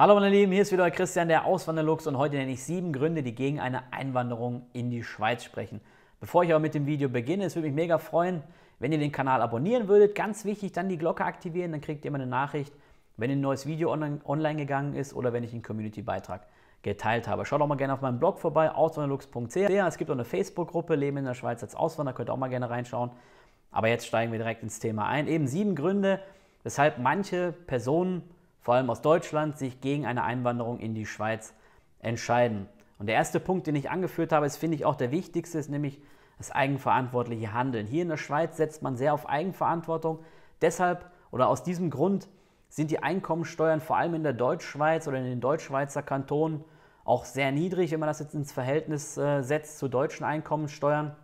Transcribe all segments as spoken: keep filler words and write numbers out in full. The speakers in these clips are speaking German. Hallo meine Lieben, hier ist wieder Christian, der Auswanderlux, und heute nenne ich sieben Gründe, die gegen eine Einwanderung in die Schweiz sprechen. Bevor ich aber mit dem Video beginne, es würde mich mega freuen, wenn ihr den Kanal abonnieren würdet. Ganz wichtig, dann die Glocke aktivieren, dann kriegt ihr immer eine Nachricht, wenn ein neues Video online, online gegangen ist oder wenn ich einen Community-Beitrag geteilt habe. Schaut auch mal gerne auf meinem Blog vorbei, auswanderlux punkt c h. Es gibt auch eine Facebook-Gruppe, Leben in der Schweiz als Auswanderer, könnt ihr auch mal gerne reinschauen. Aber jetzt steigen wir direkt ins Thema ein. Eben sieben Gründe, weshalb manche Personen, vor allem aus Deutschland, sich gegen eine Einwanderung in die Schweiz entscheiden. Und der erste Punkt, den ich angeführt habe, ist, finde ich, auch der wichtigste, ist nämlich das eigenverantwortliche Handeln. Hier in der Schweiz setzt man sehr auf Eigenverantwortung. Deshalb oder aus diesem Grund sind die Einkommensteuern vor allem in der Deutschschweiz oder in den Deutschschweizer Kantonen auch sehr niedrig, wenn man das jetzt ins Verhältnis äh, setzt zu deutschen Einkommensteuern.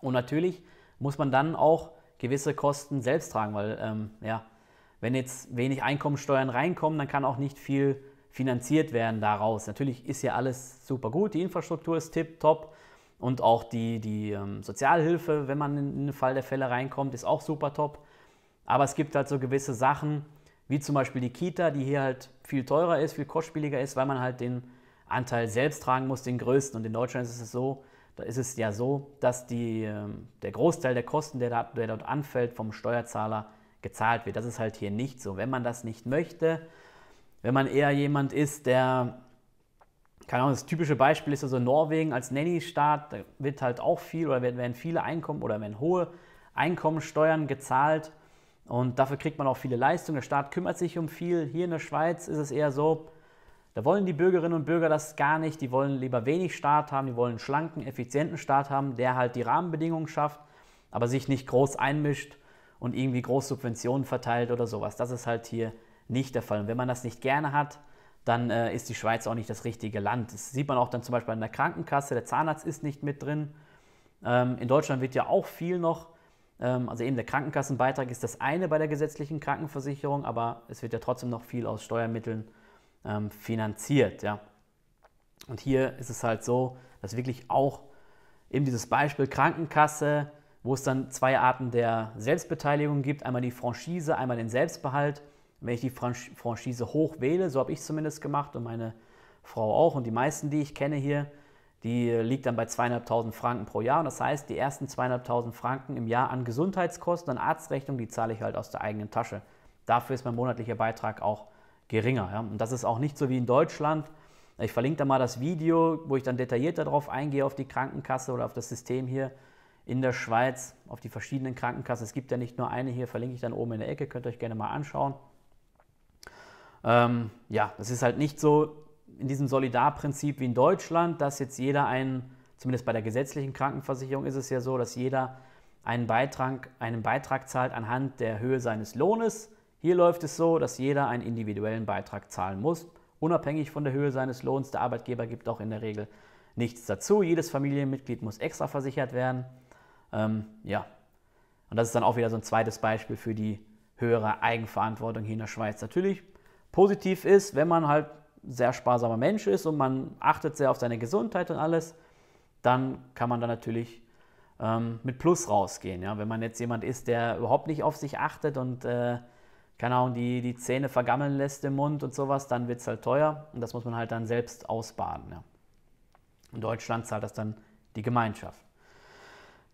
Und natürlich muss man dann auch gewisse Kosten selbst tragen, weil ähm, ja, wenn jetzt wenig Einkommensteuern reinkommen, dann kann auch nicht viel finanziert werden daraus. Natürlich ist hier alles super gut, die Infrastruktur ist tipptopp und auch die, die ähm, Sozialhilfe, wenn man in den Fall der Fälle reinkommt, ist auch super top. Aber es gibt halt so gewisse Sachen, wie zum Beispiel die Kita, die hier halt viel teurer ist, viel kostspieliger ist, weil man halt den Anteil selbst tragen muss, den größten. Und in Deutschland ist es so, da ist es ja so, dass die, äh, der Großteil der Kosten, der, da, der dort anfällt, vom Steuerzahler gezahlt wird. Das ist halt hier nicht so. Wenn man das nicht möchte, wenn man eher jemand ist, der, keine Ahnung, das typische Beispiel ist also Norwegen als Nanny-Staat, da wird halt auch viel oder werden viele Einkommen oder werden hohe Einkommensteuern gezahlt und dafür kriegt man auch viele Leistungen. Der Staat kümmert sich um viel. Hier in der Schweiz ist es eher so, da wollen die Bürgerinnen und Bürger das gar nicht. Die wollen lieber wenig Staat haben, die wollen einen schlanken, effizienten Staat haben, der halt die Rahmenbedingungen schafft, aber sich nicht groß einmischt und irgendwie groß Subventionen verteilt oder sowas. Das ist halt hier nicht der Fall. Und wenn man das nicht gerne hat, dann äh, ist die Schweiz auch nicht das richtige Land. Das sieht man auch dann zum Beispiel an der Krankenkasse. Der Zahnarzt ist nicht mit drin. Ähm, in Deutschland wird ja auch viel noch, ähm, also eben der Krankenkassenbeitrag ist das eine bei der gesetzlichen Krankenversicherung, aber es wird ja trotzdem noch viel aus Steuermitteln ähm, finanziert. Ja. Und hier ist es halt so, dass wirklich auch eben dieses Beispiel Krankenkasse, wo es dann zwei Arten der Selbstbeteiligung gibt, einmal die Franchise, einmal den Selbstbehalt. Wenn ich die Franchise hoch wähle, so habe ich es zumindest gemacht und meine Frau auch und die meisten, die ich kenne hier, die liegt dann bei zweieinhalbtausend Franken pro Jahr. Und das heißt, die ersten zweieinhalbtausend Franken im Jahr an Gesundheitskosten, an Arztrechnung, die zahle ich halt aus der eigenen Tasche. Dafür ist mein monatlicher Beitrag auch geringer. Ja? Und das ist auch nicht so wie in Deutschland. Ich verlinke da mal das Video, wo ich dann detaillierter darauf eingehe, auf die Krankenkasse oder auf das System hier in der Schweiz, auf die verschiedenen Krankenkassen. Es gibt ja nicht nur eine hier, verlinke ich dann oben in der Ecke, könnt ihr euch gerne mal anschauen. Ähm, ja, das ist halt nicht so in diesem Solidarprinzip wie in Deutschland, dass jetzt jeder einen, zumindest bei der gesetzlichen Krankenversicherung ist es ja so, dass jeder einen Beitrag, einen Beitrag zahlt anhand der Höhe seines Lohnes. Hier läuft es so, dass jeder einen individuellen Beitrag zahlen muss, unabhängig von der Höhe seines Lohns. Der Arbeitgeber gibt auch in der Regel nichts dazu. Jedes Familienmitglied muss extra versichert werden. Ähm, ja, und das ist dann auch wieder so ein zweites Beispiel für die höhere Eigenverantwortung hier in der Schweiz. Natürlich positiv ist, wenn man halt sehr sparsamer Mensch ist und man achtet sehr auf seine Gesundheit und alles, dann kann man da natürlich ähm, mit Plus rausgehen. Ja? Wenn man jetzt jemand ist, der überhaupt nicht auf sich achtet und äh, keine Ahnung, die, die Zähne vergammeln lässt im Mund und sowas, dann wird es halt teuer und das muss man halt dann selbst ausbaden. Ja? In Deutschland zahlt das dann die Gemeinschaft.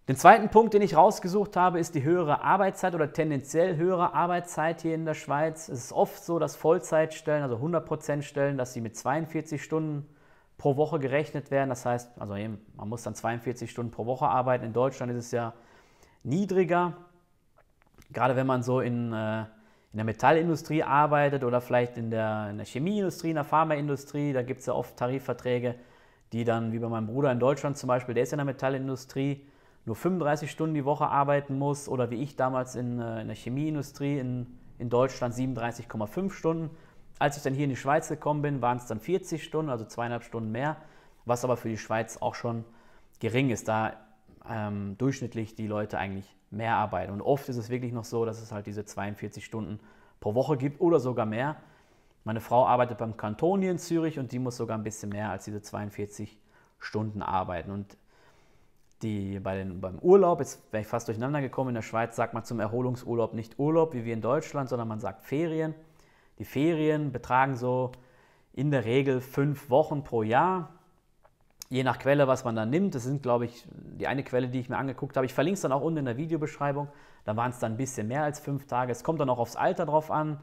Den zweiten Punkt, den ich rausgesucht habe, ist die höhere Arbeitszeit oder tendenziell höhere Arbeitszeit hier in der Schweiz. Es ist oft so, dass Vollzeitstellen, also hundert Prozent Stellen, dass sie mit zweiundvierzig Stunden pro Woche gerechnet werden. Das heißt, also eben, man muss dann zweiundvierzig Stunden pro Woche arbeiten. In Deutschland ist es ja niedriger. Gerade wenn man so in, äh, in der Metallindustrie arbeitet oder vielleicht in der, in der Chemieindustrie, in der Pharmaindustrie, da gibt es ja oft Tarifverträge, die dann, wie bei meinem Bruder in Deutschland zum Beispiel, der ist in der Metallindustrie, nur fünfunddreißig Stunden die Woche arbeiten muss oder wie ich damals in, in der Chemieindustrie in, in Deutschland siebenunddreißig Komma fünf Stunden. Als ich dann hier in die Schweiz gekommen bin, waren es dann vierzig Stunden, also zweieinhalb Stunden mehr, was aber für die Schweiz auch schon gering ist, da ähm, durchschnittlich die Leute eigentlich mehr arbeiten. Und oft ist es wirklich noch so, dass es halt diese zweiundvierzig Stunden pro Woche gibt oder sogar mehr. Meine Frau arbeitet beim Kanton hier in Zürich und die muss sogar ein bisschen mehr als diese zweiundvierzig Stunden arbeiten. Und Die bei den, beim Urlaub, jetzt wäre ich fast durcheinander gekommen, in der Schweiz sagt man zum Erholungsurlaub nicht Urlaub, wie wir in Deutschland, sondern man sagt Ferien. Die Ferien betragen so in der Regel fünf Wochen pro Jahr. Je nach Quelle, was man da nimmt. Das sind, glaube ich, die eine Quelle, die ich mir angeguckt habe. Ich verlinke es dann auch unten in der Videobeschreibung. Da waren es dann ein bisschen mehr als fünf Tage. Es kommt dann auch aufs Alter drauf an.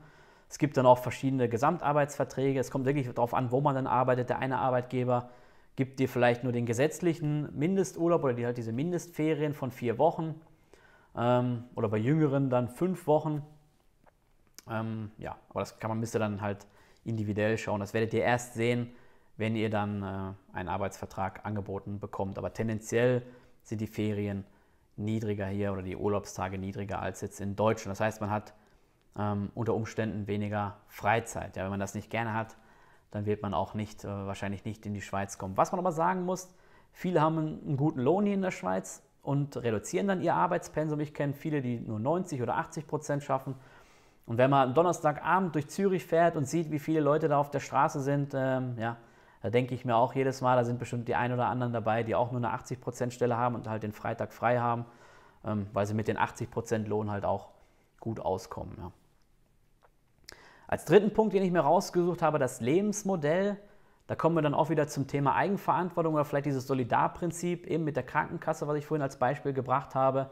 Es gibt dann auch verschiedene Gesamtarbeitsverträge. Es kommt wirklich darauf an, wo man dann arbeitet. Der eine Arbeitgeber gibt dir vielleicht nur den gesetzlichen Mindesturlaub oder die, halt diese Mindestferien von vier Wochen. Ähm, oder bei Jüngeren dann fünf Wochen. Ähm, ja, aber das kann man, müsste dann halt individuell schauen. Das werdet ihr erst sehen, wenn ihr dann äh, einen Arbeitsvertrag angeboten bekommt. Aber tendenziell sind die Ferien niedriger hier oder die Urlaubstage niedriger als jetzt in Deutschland. Das heißt, man hat ähm, unter Umständen weniger Freizeit. Ja, wenn man das nicht gerne hat, dann wird man auch nicht, äh, wahrscheinlich nicht in die Schweiz kommen. Was man aber sagen muss, viele haben einen guten Lohn hier in der Schweiz und reduzieren dann ihr Arbeitspensum. Ich kenne viele, die nur neunzig oder achtzig Prozent schaffen. Und wenn man am Donnerstagabend durch Zürich fährt und sieht, wie viele Leute da auf der Straße sind, ähm, ja, da denke ich mir auch jedes Mal, da sind bestimmt die ein oder anderen dabei, die auch nur eine achtzig Prozent Stelle haben und halt den Freitag frei haben, ähm, weil sie mit den achtzig Prozent Lohn halt auch gut auskommen. Ja. Als dritten Punkt, den ich mir rausgesucht habe, das Lebensmodell. Da kommen wir dann auch wieder zum Thema Eigenverantwortung oder vielleicht dieses Solidarprinzip, eben mit der Krankenkasse, was ich vorhin als Beispiel gebracht habe,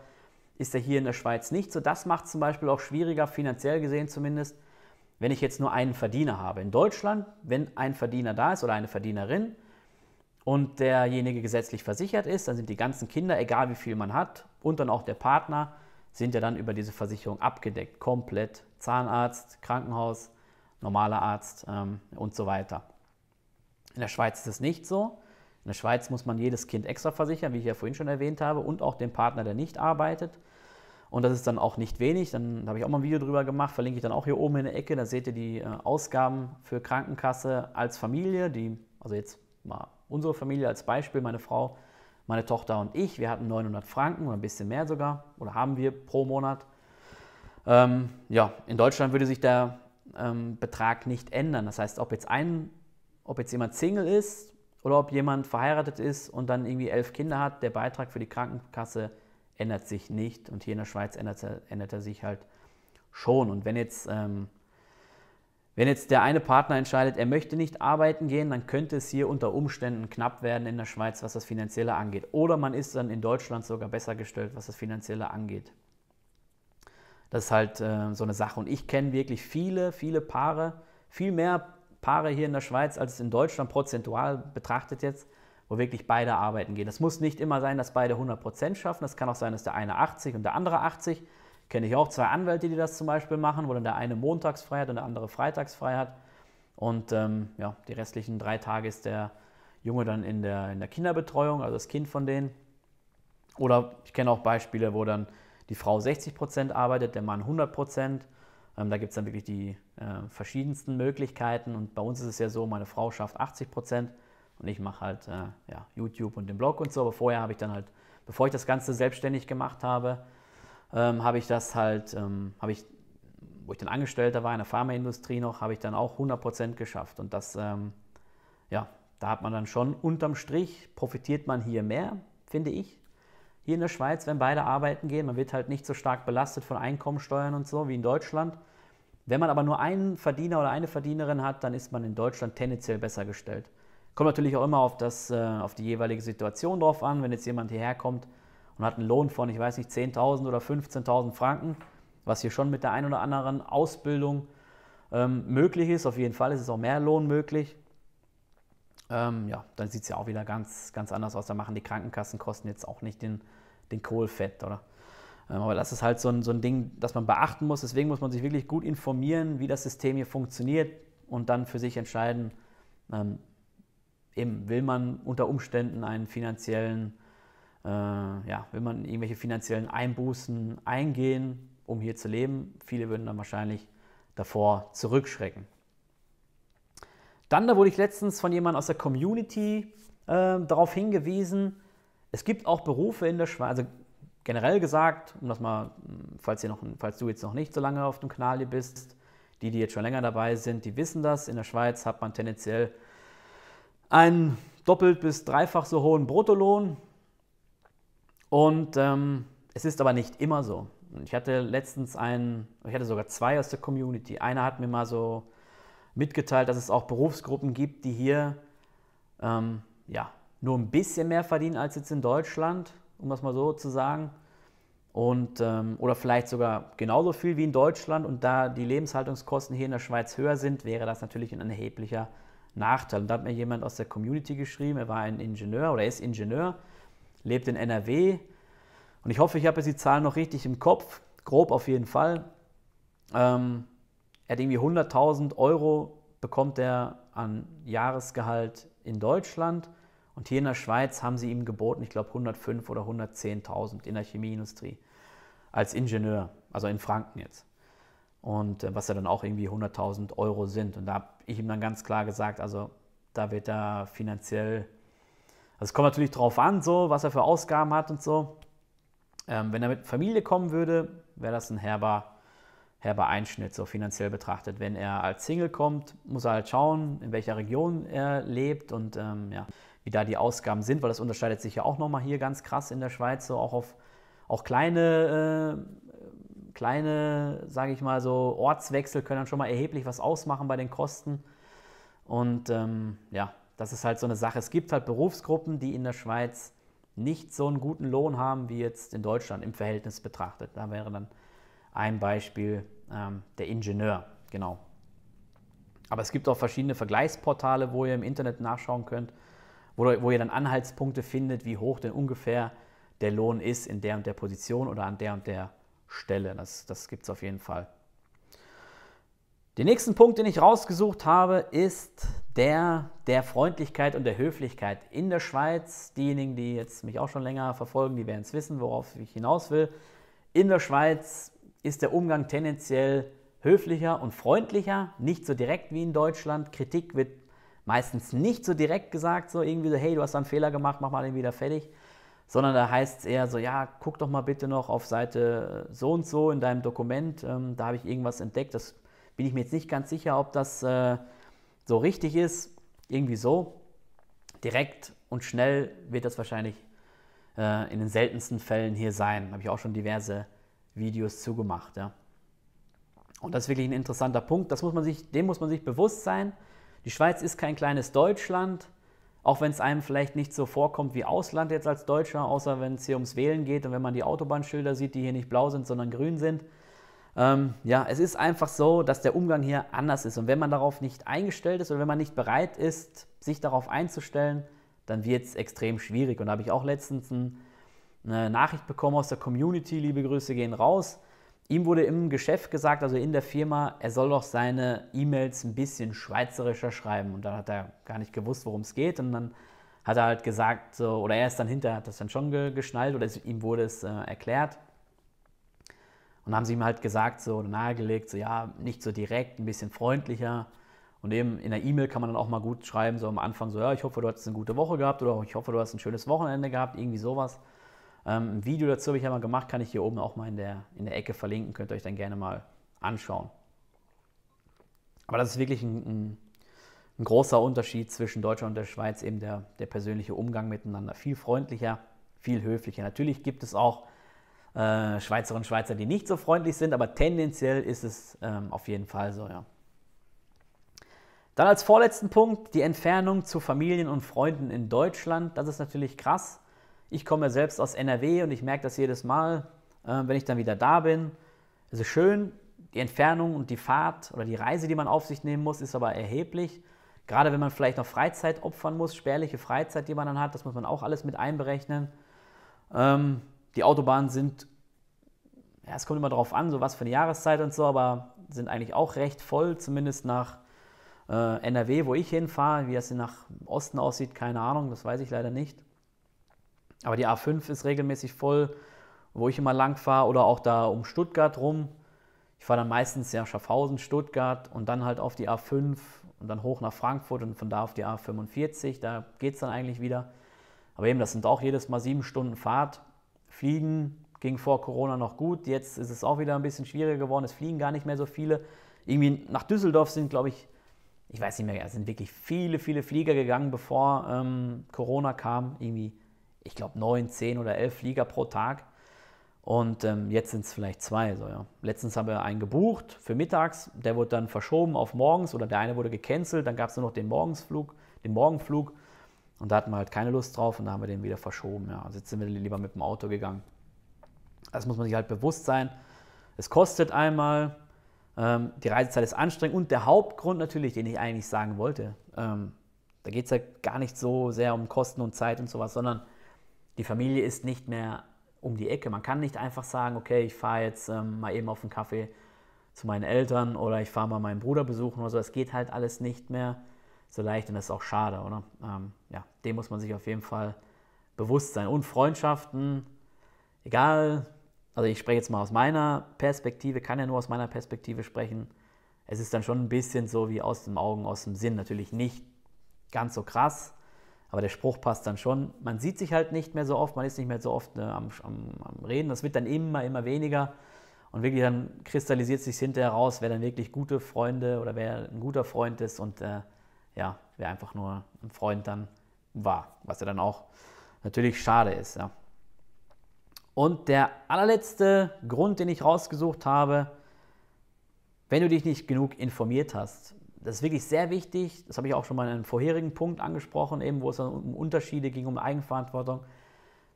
ist ja hier in der Schweiz nicht so. Das macht es zum Beispiel auch schwieriger, finanziell gesehen zumindest, wenn ich jetzt nur einen Verdiener habe. In Deutschland, wenn ein Verdiener da ist oder eine Verdienerin und derjenige gesetzlich versichert ist, dann sind die ganzen Kinder, egal wie viel man hat, und dann auch der Partner, sind ja dann über diese Versicherung abgedeckt, komplett. Zahnarzt, Krankenhaus, normaler Arzt ähm, und so weiter. In der Schweiz ist es nicht so. In der Schweiz muss man jedes Kind extra versichern, wie ich ja vorhin schon erwähnt habe, und auch den Partner, der nicht arbeitet. Und das ist dann auch nicht wenig. Dann habe ich auch mal ein Video drüber gemacht, verlinke ich dann auch hier oben in der Ecke. Da seht ihr die Ausgaben für Krankenkasse als Familie, die, also jetzt mal unsere Familie als Beispiel, meine Frau, meine Tochter und ich. Wir hatten neunhundert Franken oder ein bisschen mehr sogar, oder haben wir pro Monat. Ähm, ja, in Deutschland würde sich der ähm, Betrag nicht ändern. Das heißt, ob jetzt, ein, ob jetzt jemand Single ist oder ob jemand verheiratet ist und dann irgendwie elf Kinder hat, der Beitrag für die Krankenkasse ändert sich nicht. Und hier in der Schweiz ändert, ändert er sich halt schon. Und wenn jetzt, ähm, wenn jetzt der eine Partner entscheidet, er möchte nicht arbeiten gehen, dann könnte es hier unter Umständen knapp werden in der Schweiz, was das Finanzielle angeht. Oder man ist dann in Deutschland sogar besser gestellt, was das Finanzielle angeht. Das ist halt äh, so eine Sache. Und ich kenne wirklich viele, viele Paare, viel mehr Paare hier in der Schweiz als in Deutschland, prozentual betrachtet jetzt, wo wirklich beide arbeiten gehen. Das muss nicht immer sein, dass beide hundert Prozent schaffen. Das kann auch sein, dass der eine achtzig und der andere achtzig. Kenne ich auch zwei Anwälte, die das zum Beispiel machen, wo dann der eine montags frei hat und der andere freitags frei hat. Und ähm, ja, die restlichen drei Tage ist der Junge dann in der, in der Kinderbetreuung, also das Kind von denen. Oder ich kenne auch Beispiele, wo dann die Frau sechzig Prozent arbeitet, der Mann hundert Prozent. Ähm, da gibt es dann wirklich die äh, verschiedensten Möglichkeiten. Und bei uns ist es ja so, meine Frau schafft achtzig Prozent und ich mache halt äh, ja, YouTube und den Blog und so. Aber vorher habe ich dann halt, bevor ich das Ganze selbstständig gemacht habe, ähm, habe ich das halt, ähm, habe ich, wo ich dann Angestellter war in der Pharmaindustrie noch, habe ich dann auch hundert Prozent geschafft. Und das, ähm, ja, da hat man dann schon unterm Strich, profitiert man hier mehr, finde ich. Hier in der Schweiz, wenn beide arbeiten gehen, man wird halt nicht so stark belastet von Einkommensteuern und so wie in Deutschland. Wenn man aber nur einen Verdiener oder eine Verdienerin hat, dann ist man in Deutschland tendenziell besser gestellt. Kommt natürlich auch immer auf, das, äh, auf die jeweilige Situation drauf an. Wenn jetzt jemand hierher kommt und hat einen Lohn von, ich weiß nicht, zehntausend oder fünfzehntausend Franken, was hier schon mit der einen oder anderen Ausbildung ähm, möglich ist, auf jeden Fall ist es auch mehr Lohn möglich, Ähm, ja, dann sieht es ja auch wieder ganz, ganz anders aus. Da machen die Krankenkassenkosten jetzt auch nicht den, den Kohlfett, oder? Ähm, aber das ist halt so ein, so ein Ding, das man beachten muss. Deswegen muss man sich wirklich gut informieren, wie das System hier funktioniert und dann für sich entscheiden, ähm, eben will man unter Umständen einen finanziellen, äh, ja, will man irgendwelche finanziellen Einbußen eingehen, um hier zu leben. Viele würden dann wahrscheinlich davor zurückschrecken. Dann, da wurde ich letztens von jemandem aus der Community äh, darauf hingewiesen, es gibt auch Berufe in der Schweiz, also generell gesagt, um das mal, falls, ihr noch, falls du jetzt noch nicht so lange auf dem Kanal hier bist, die, die jetzt schon länger dabei sind, die wissen das, in der Schweiz hat man tendenziell einen doppelt bis dreifach so hohen Bruttolohn und ähm, es ist aber nicht immer so. Ich hatte letztens einen, ich hatte sogar zwei aus der Community, einer hat mir mal so mitgeteilt, dass es auch Berufsgruppen gibt, die hier ähm, ja, nur ein bisschen mehr verdienen als jetzt in Deutschland, um das mal so zu sagen. Und, ähm, oder vielleicht sogar genauso viel wie in Deutschland. Und da die Lebenshaltungskosten hier in der Schweiz höher sind, wäre das natürlich ein erheblicher Nachteil. Und da hat mir jemand aus der Community geschrieben, er war ein Ingenieur oder ist Ingenieur, lebt in N R W. Und ich hoffe, ich habe jetzt die Zahlen noch richtig im Kopf, grob auf jeden Fall. Ähm, er hat irgendwie hunderttausend Euro bekommt er an Jahresgehalt in Deutschland. Und hier in der Schweiz haben sie ihm geboten, ich glaube, hundertfünftausend oder hundertzehntausend in der Chemieindustrie als Ingenieur, also in Franken jetzt. Und was ja dann auch irgendwie hunderttausend Euro sind. Und da habe ich ihm dann ganz klar gesagt, also da wird er finanziell, also es kommt natürlich drauf an, so, was er für Ausgaben hat und so. Ähm, wenn er mit Familie kommen würde, wäre das ein herber, herber Einschnitt, so finanziell betrachtet. Wenn er als Single kommt, muss er halt schauen, in welcher Region er lebt und ähm, ja, wie da die Ausgaben sind, weil das unterscheidet sich ja auch nochmal hier ganz krass in der Schweiz, so auch auf auch kleine... Äh, Kleine, sage ich mal so, Ortswechsel können dann schon mal erheblich was ausmachen bei den Kosten. Und ähm, ja, das ist halt so eine Sache. Es gibt halt Berufsgruppen, die in der Schweiz nicht so einen guten Lohn haben, wie jetzt in Deutschland im Verhältnis betrachtet. Da wäre dann ein Beispiel ähm, der Ingenieur, genau. Aber es gibt auch verschiedene Vergleichsportale, wo ihr im Internet nachschauen könnt, wo, wo ihr dann Anhaltspunkte findet, wie hoch denn ungefähr der Lohn ist in der und der Position oder an der und der Stelle. Das, das gibt es auf jeden Fall. Den nächsten Punkt, den ich rausgesucht habe, ist der der Freundlichkeit und der Höflichkeit in der Schweiz. Diejenigen, die jetzt mich auch schon länger verfolgen, die werden es wissen, worauf ich hinaus will. In der Schweiz ist der Umgang tendenziell höflicher und freundlicher, nicht so direkt wie in Deutschland. Kritik wird meistens nicht so direkt gesagt, so irgendwie so, hey, du hast einen Fehler gemacht, mach mal den wieder fertig. Sondern da heißt es eher so, ja, guck doch mal bitte noch auf Seite so und so in deinem Dokument, ähm, da habe ich irgendwas entdeckt, das bin ich mir jetzt nicht ganz sicher, ob das äh, so richtig ist, irgendwie so. Direkt und schnell wird das wahrscheinlich äh, in den seltensten Fällen hier sein, habe ich auch schon diverse Videos zugemacht. Ja. Und das ist wirklich ein interessanter Punkt, das muss man sich, dem muss man sich bewusst sein. Die Schweiz ist kein kleines Deutschland. Auch wenn es einem vielleicht nicht so vorkommt wie Ausland jetzt als Deutscher, außer wenn es hier ums Wählen geht und wenn man die Autobahnschilder sieht, die hier nicht blau sind, sondern grün sind. Ähm, ja, es ist einfach so, dass der Umgang hier anders ist. Und wenn man darauf nicht eingestellt ist oder wenn man nicht bereit ist, sich darauf einzustellen, dann wird es extrem schwierig. Und da habe ich auch letztens ein, eine Nachricht bekommen aus der Community, liebe Grüße gehen raus. Ihm wurde im Geschäft gesagt, also in der Firma, er soll doch seine E-Mails ein bisschen schweizerischer schreiben. Und dann hat er gar nicht gewusst, worum es geht. Und dann hat er halt gesagt, so, oder er ist dann hinterher, hat das dann schon ge geschnallt oder es, ihm wurde es äh, erklärt. Und dann haben sie ihm halt gesagt, so nahegelegt, so ja, nicht so direkt, ein bisschen freundlicher. Und eben in der E-Mail kann man dann auch mal gut schreiben, so am Anfang so, ja, ich hoffe, du hattest eine gute Woche gehabt oder ich hoffe, du hast ein schönes Wochenende gehabt, irgendwie sowas. Ein Video dazu habe ich ja mal gemacht, kann ich hier oben auch mal in der, in der Ecke verlinken, könnt ihr euch dann gerne mal anschauen. Aber das ist wirklich ein, ein, ein großer Unterschied zwischen Deutschland und der Schweiz, eben der, der persönliche Umgang miteinander. Viel freundlicher, viel höflicher. Natürlich gibt es auch äh, Schweizerinnen und Schweizer, die nicht so freundlich sind, aber tendenziell ist es ähm, auf jeden Fall so, ja. Dann als vorletzten Punkt die Entfernung zu Familien und Freunden in Deutschland. Das ist natürlich krass. Ich komme ja selbst aus N R W und ich merke das jedes Mal, äh, wenn ich dann wieder da bin. Es ist schön, die Entfernung und die Fahrt oder die Reise, die man auf sich nehmen muss, ist aber erheblich. Gerade wenn man vielleicht noch Freizeit opfern muss, spärliche Freizeit, die man dann hat, das muss man auch alles mit einberechnen. Ähm, die Autobahnen sind, ja, es kommt immer darauf an, so was für eine Jahreszeit und so, aber sind eigentlich auch recht voll, zumindest nach äh, N R W, wo ich hinfahre. Wie das hier nach Osten aussieht, keine Ahnung, das weiß ich leider nicht. Aber die A fünf ist regelmäßig voll, wo ich immer lang fahre oder auch da um Stuttgart rum. Ich fahre dann meistens ja Schaffhausen, Stuttgart und dann halt auf die A fünf und dann hoch nach Frankfurt und von da auf die A fünfundvierzig. Da geht es dann eigentlich wieder. Aber eben, das sind auch jedes Mal sieben Stunden Fahrt. Fliegen ging vor Corona noch gut. Jetzt ist es auch wieder ein bisschen schwieriger geworden. Es fliegen gar nicht mehr so viele. Irgendwie nach Düsseldorf sind, glaube ich, ich weiß nicht mehr, es sind wirklich viele, viele Flieger gegangen, bevor ähm, Corona kam. Irgendwie. Ich glaube, neun, zehn oder elf Flieger pro Tag. Und ähm, jetzt sind es vielleicht zwei. So, ja. Letztens haben wir einen gebucht für mittags, der wurde dann verschoben auf morgens oder der eine wurde gecancelt, dann gab es nur noch den Morgensflug, den Morgenflug und da hatten wir halt keine Lust drauf und da haben wir den wieder verschoben. Ja. Also jetzt sind wir lieber mit dem Auto gegangen. Das muss man sich halt bewusst sein. Es kostet einmal, ähm, die Reisezeit ist anstrengend und der Hauptgrund natürlich, den ich eigentlich sagen wollte, ähm, da geht es ja gar nicht so sehr um Kosten und Zeit und sowas, sondern die Familie ist nicht mehr um die Ecke. Man kann nicht einfach sagen, okay, ich fahre jetzt ähm, mal eben auf einen Kaffee zu meinen Eltern oder ich fahre mal meinen Bruder besuchen oder so. Das geht halt alles nicht mehr so leicht und das ist auch schade, oder? Ähm, ja, dem muss man sich auf jeden Fall bewusst sein. Und Freundschaften, egal, also ich spreche jetzt mal aus meiner Perspektive, kann ja nur aus meiner Perspektive sprechen. Es ist dann schon ein bisschen so wie aus den Augen, aus dem Sinn. Natürlich nicht ganz so krass, aber der Spruch passt dann schon. Man sieht sich halt nicht mehr so oft, man ist nicht mehr so oft ne, am, am, am Reden. Das wird dann immer, immer weniger. Und wirklich dann kristallisiert sich hinterher raus, wer dann wirklich gute Freunde oder wer ein guter Freund ist und äh, ja, wer einfach nur ein Freund dann war. Was ja dann auch natürlich schade ist. Ja. Und der allerletzte Grund, den ich rausgesucht habe, wenn du dich nicht genug informiert hast. Das ist wirklich sehr wichtig, das habe ich auch schon mal in einem vorherigen Punkt angesprochen, eben wo es dann um Unterschiede ging, um Eigenverantwortung.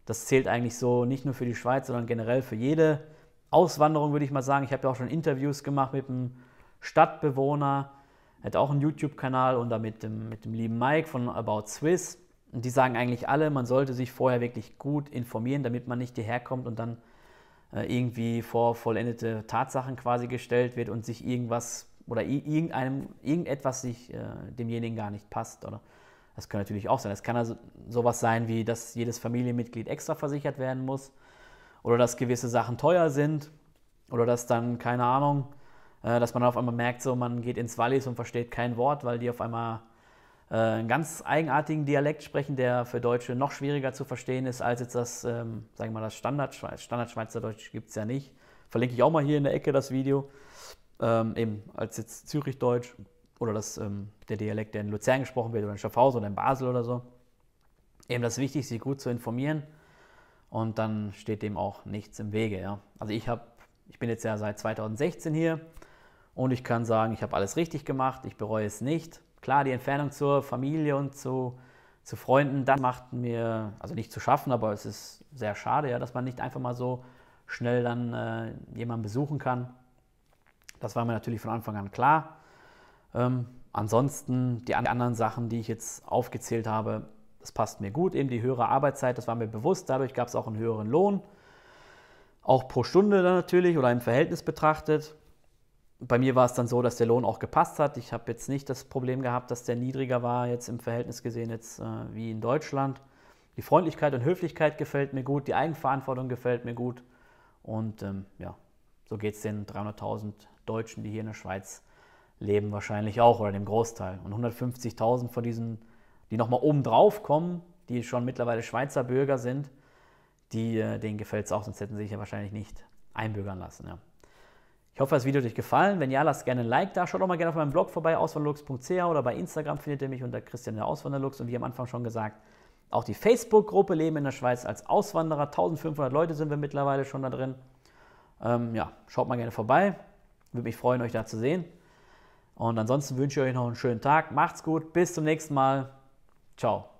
Das zählt eigentlich so nicht nur für die Schweiz, sondern generell für jede Auswanderung, würde ich mal sagen. Ich habe ja auch schon Interviews gemacht mit einem Stadtbewohner, hat auch einen YouTube-Kanal und da mit dem, mit dem lieben Mike von About Swiss. Und die sagen eigentlich alle, man sollte sich vorher wirklich gut informieren, damit man nicht hierher kommt und dann irgendwie vor vollendete Tatsachen quasi gestellt wird und sich irgendwas oder irgendeinem, irgendetwas sich äh, demjenigen gar nicht passt, oder? Das kann natürlich auch sein. Das kann also sowas sein, wie dass jedes Familienmitglied extra versichert werden muss oder dass gewisse Sachen teuer sind oder dass dann, keine Ahnung, äh, dass man auf einmal merkt, so man geht ins Wallis und versteht kein Wort, weil die auf einmal äh, einen ganz eigenartigen Dialekt sprechen, der für Deutsche noch schwieriger zu verstehen ist, als jetzt das, ähm, sagen wir mal, das Standardschweiz- Standardschweizerdeutsch gibt es ja nicht. Verlinke ich auch mal hier in der Ecke das Video. Ähm, eben als jetzt Zürichdeutsch oder das, ähm, der Dialekt, der in Luzern gesprochen wird oder in Schaffhausen oder in Basel oder so. Eben das Wichtigste, sich gut zu informieren und dann steht dem auch nichts im Wege. Ja. Also ich, hab, ich bin jetzt ja seit zweitausendsechzehn hier und ich kann sagen, ich habe alles richtig gemacht, ich bereue es nicht. Klar, die Entfernung zur Familie und zu, zu Freunden, das macht mir, also nicht zu schaffen, aber es ist sehr schade, ja, dass man nicht einfach mal so schnell dann äh, jemanden besuchen kann. Das war mir natürlich von Anfang an klar. Ähm, ansonsten die anderen Sachen, die ich jetzt aufgezählt habe, das passt mir gut. Eben die höhere Arbeitszeit, das war mir bewusst. Dadurch gab es auch einen höheren Lohn. Auch pro Stunde dann natürlich oder im Verhältnis betrachtet. Bei mir war es dann so, dass der Lohn auch gepasst hat. Ich habe jetzt nicht das Problem gehabt, dass der niedriger war, jetzt im Verhältnis gesehen, jetzt äh, wie in Deutschland. Die Freundlichkeit und Höflichkeit gefällt mir gut. Die Eigenverantwortung gefällt mir gut. Und ähm, ja, so geht es den dreihunderttausend Deutschen, die hier in der Schweiz leben, wahrscheinlich auch oder dem Großteil. Und hundertfünfzigtausend von diesen, die nochmal oben drauf kommen, die schon mittlerweile Schweizer Bürger sind, die, denen gefällt es auch, sonst hätten sie sich ja wahrscheinlich nicht einbürgern lassen. Ja. Ich hoffe, das Video hat euch gefallen. Wenn ja, lasst gerne ein Like da. Schaut auch mal gerne auf meinem Blog vorbei, auswanderlux punkt c h oder bei Instagram findet ihr mich unter Christian der Auswanderlux. Und wie am Anfang schon gesagt, auch die Facebook-Gruppe Leben in der Schweiz als Auswanderer. eintausendfünfhundert Leute sind wir mittlerweile schon da drin. Ähm, ja, schaut mal gerne vorbei. Würde mich freuen, euch da zu sehen. Und ansonsten wünsche ich euch noch einen schönen Tag. Macht's gut. Bis zum nächsten Mal. Ciao.